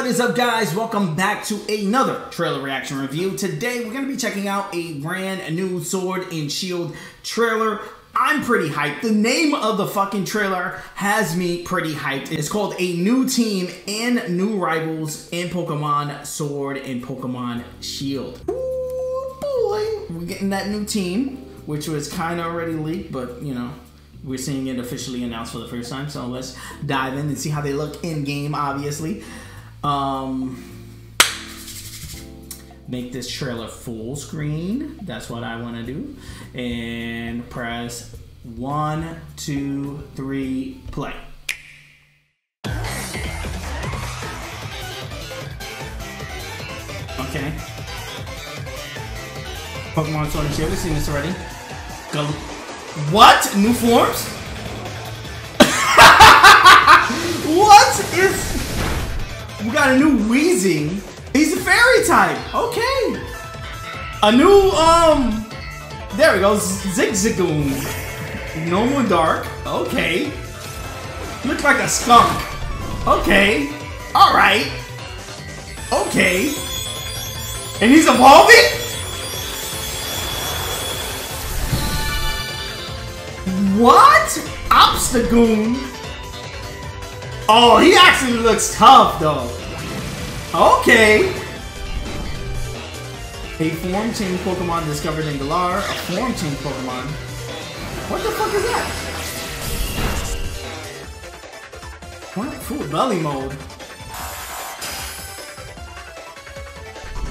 What is up, guys? Welcome back to another trailer reaction review. Today we're going to be checking out a brand new Sword and Shield trailer. I'm pretty hyped. The name of the fucking trailer has me pretty hyped. It's called A New Team and New Rivals in Pokemon Sword and Pokemon Shield. Ooh, boy. We're getting that new team, which was kind of already leaked, but you know, we're seeing it officially announced for the first time. So let's dive in and see how they look in game, obviously. Make this trailer full screen. That's what I want to do. And press 1, 2, 3, play. Okay. Pokemon Sword and Shield. We've seen this already. Go. What? New forms? What is... We got a new Weezing. He's a fairy type. Okay. A new, there we go. Zigzagoon. No more dark. Okay. Looks like a skunk. Okay. Alright. Okay. And he's evolving? What? Obstagoon? Oh, he actually looks tough, though. Okay. A form change Pokemon discovered in Galar. A form change Pokemon. What the fuck is that? What? Full belly mode.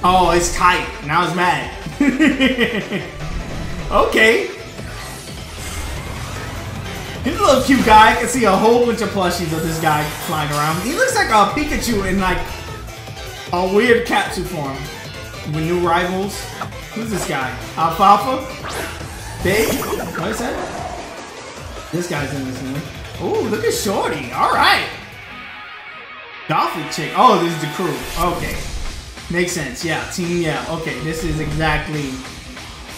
Oh, it's tight. Now it's mad. Okay. He's a little cute guy. I can see a whole bunch of plushies of this guy flying around. He looks like a Pikachu in like a weird capsule form. With new rivals. Who's this guy? Alfalfa? Bede? What is that? This guy's in this one. Oh, look at Shorty. Alright. Dolphin chick. Oh, this is the crew. Okay. Makes sense. Yeah. Team, yeah. Okay. This is exactly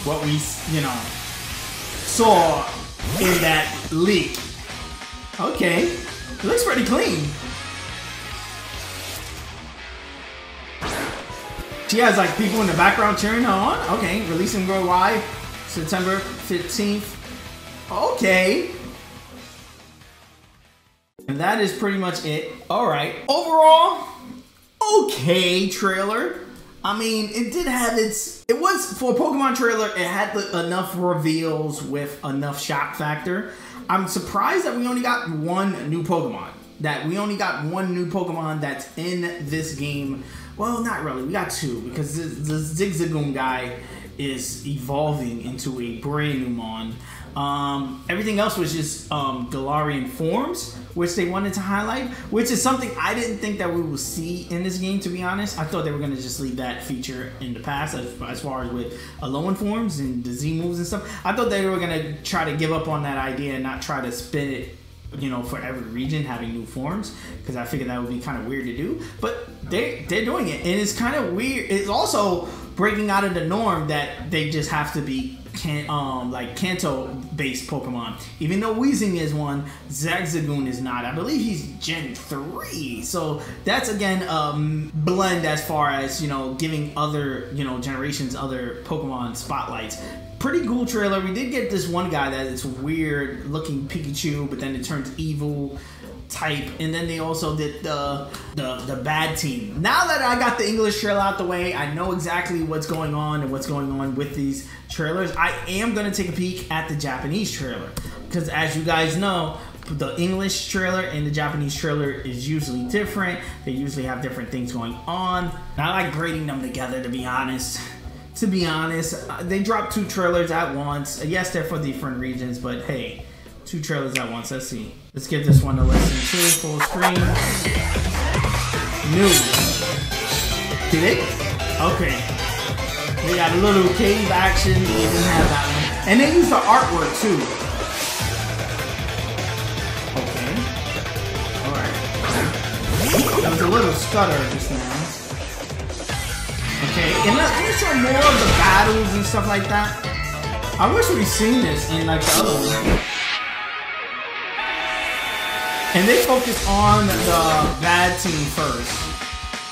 what we, you know, saw in that leak. Okay. It looks pretty clean. She has like people in the background cheering her on. Okay. Releasing worldwide September 15th. Okay. And that is pretty much it. Alright. Overall, okay trailer. I mean, it did have its... It was, for a Pokemon trailer, it had enough reveals with enough shock factor. I'm surprised that we only got one new Pokemon. That we only got one new Pokemon that's in this game. Well, not really. We got two, because the Zigzagoon guy is evolving into a brand new Mon. Everything else was just Galarian forms, which they wanted to highlight, which is something I didn't think that we will see in this game, to be honest. I thought they were going to just leave that feature in the past as far as with Alolan forms and the Z moves and stuff. I thought they were going to try to give up on that idea and not try to spin it, you know, for every region having new forms, because I figured that would be kind of weird to do. But they're doing it, and it's kind of weird. It's also breaking out of the norm that they just have to be like Kanto-based Pokemon. Even though Weezing is one, Zigzagoon is not. I believe he's Gen 3. So that's, again, blend as far as, you know, giving other, you know, generations other Pokemon spotlights. Pretty cool trailer. We did get this one guy that it's weird looking Pikachu, but then it turns evil type, and then they also did the bad team. Now that I got the English trailer out the way, I know exactly what's going on and what's going on with these trailers. I am going to take a peek at the Japanese trailer, because as you guys know, the English trailer and the Japanese trailer is usually different. They usually have different things going on. I like grading them together, to be honest. They dropped two trailers at once. Yes, they're for different regions, but hey, two trailers at once. Let's see. Let's give this one a listen to. Full screen. New. Did it? Okay. They got a little cave action. They even have that one. And they use the artwork too. Okay. Alright. There was a little stutter just now. Okay. And let's show more of the battles and stuff like that. I wish we'd seen this in like the other one. And they focus on the bad team first.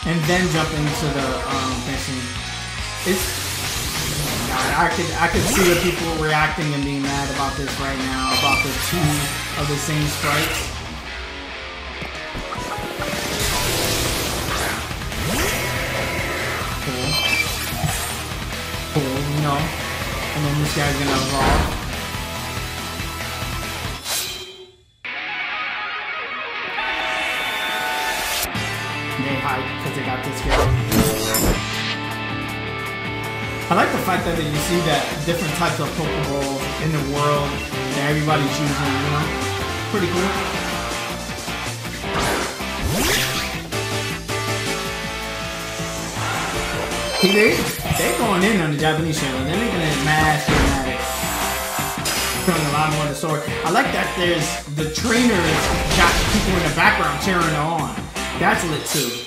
and then jump into the fencing. I could see the people reacting and being mad about this right now, about the two of the same sprites. Cool. Cool, you know. And then this guy's gonna evolve. They hype because they got this guy. I like the fact that you see that different types of Pokeball in the world that everybody's using, you know? Pretty cool. See, they going in on the Japanese channel. They're making it mad dramatic. Doing a lot more of the sword. I like that there's the trainers got people in the background cheering on. That's lit too.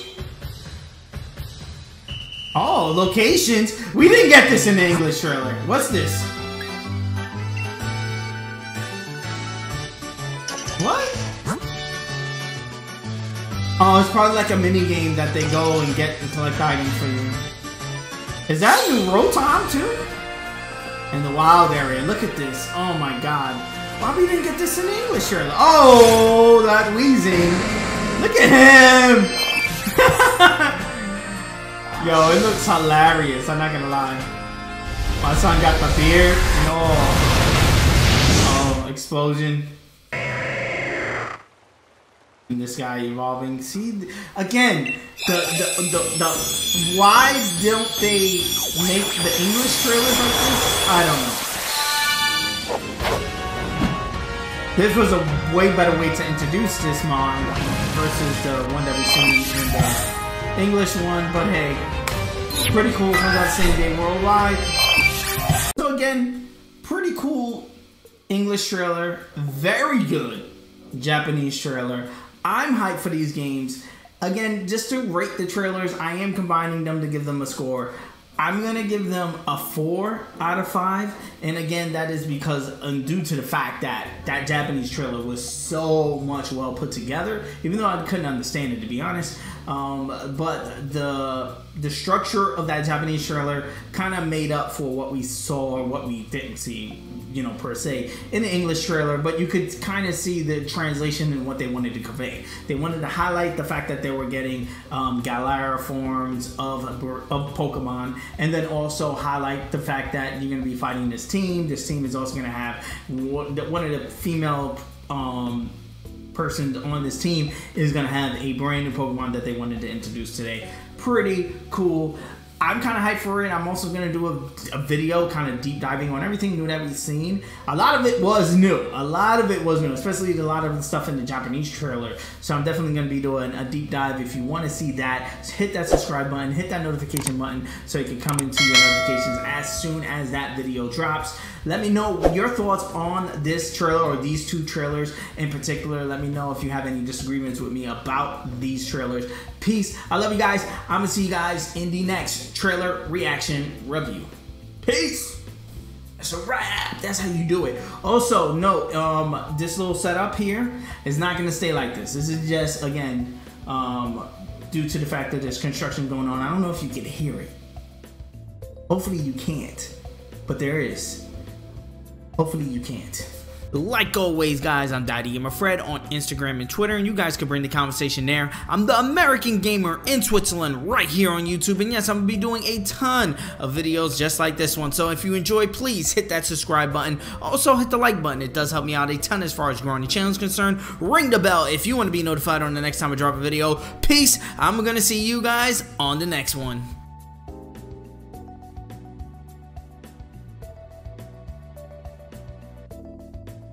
Oh, locations? We didn't get this in the English trailer. What's this? What? Oh, it's probably like a mini game that they go and get and collect items for you. Is that a new Rotom too? In the wild area. Look at this. Oh my god. Why we didn't get this in the English trailer? Oh, that Weezing. Look at him. Yo, it looks hilarious, I'm not gonna lie. My son got the beard and all. Oh, explosion. And this guy evolving. See, again, the why don't they make the English trailers like this? I don't know. This was a way better way to introduce this mod versus the one that we've seen in the English one, but hey, pretty cool. Comes out same day worldwide. So again, pretty cool English trailer, very good Japanese trailer. I'm hyped for these games. Again, just to rate the trailers, I am combining them to give them a score. I'm gonna give them a 4 out of 5, and again, that is because due to the fact that that Japanese trailer was so much well put together, even though I couldn't understand it, to be honest. But the structure of that Japanese trailer kind of made up for what we saw or what we didn't see, you know, per se in the English trailer. But you could kind of see the translation and what they wanted to convey. They wanted to highlight the fact that they were getting Galar forms of Pokemon, and then also highlight the fact that you're going to be fighting this team. This team is also going to have one of the female person on this team is going to have a brand new Pokemon that they wanted to introduce today. Pretty cool. I'm kind of hyped for it. I'm also going to do a video kind of deep diving on everything new that we've seen. A lot of it was new. A lot of it was new, especially a lot of the stuff in the Japanese trailer. So I'm definitely going to be doing a deep dive. If you want to see that, hit that subscribe button, hit that notification button so it can come into your notifications as soon as that video drops. Let me know your thoughts on this trailer or these two trailers in particular. Let me know if you have any disagreements with me about these trailers. Peace. I love you guys. I'm going to see you guys in the next trailer reaction review. Peace. That's a wrap. That's how you do it. Also, note, this little setup here is not going to stay like this. This is just, again, due to the fact that there's construction going on. I don't know if you can hear it. Hopefully you can't, but there is. Hopefully you can't. Like always, guys, I'm Daddy Gamer Fred on Instagram and Twitter, and you guys can bring the conversation there. I'm the American Gamer in Switzerland right here on YouTube, and yes, I'm going to be doing a ton of videos just like this one. So if you enjoy, please hit that subscribe button. Also, hit the like button. It does help me out a ton as far as growing the channel is concerned. Ring the bell if you want to be notified on the next time I drop a video. Peace. I'm going to see you guys on the next one.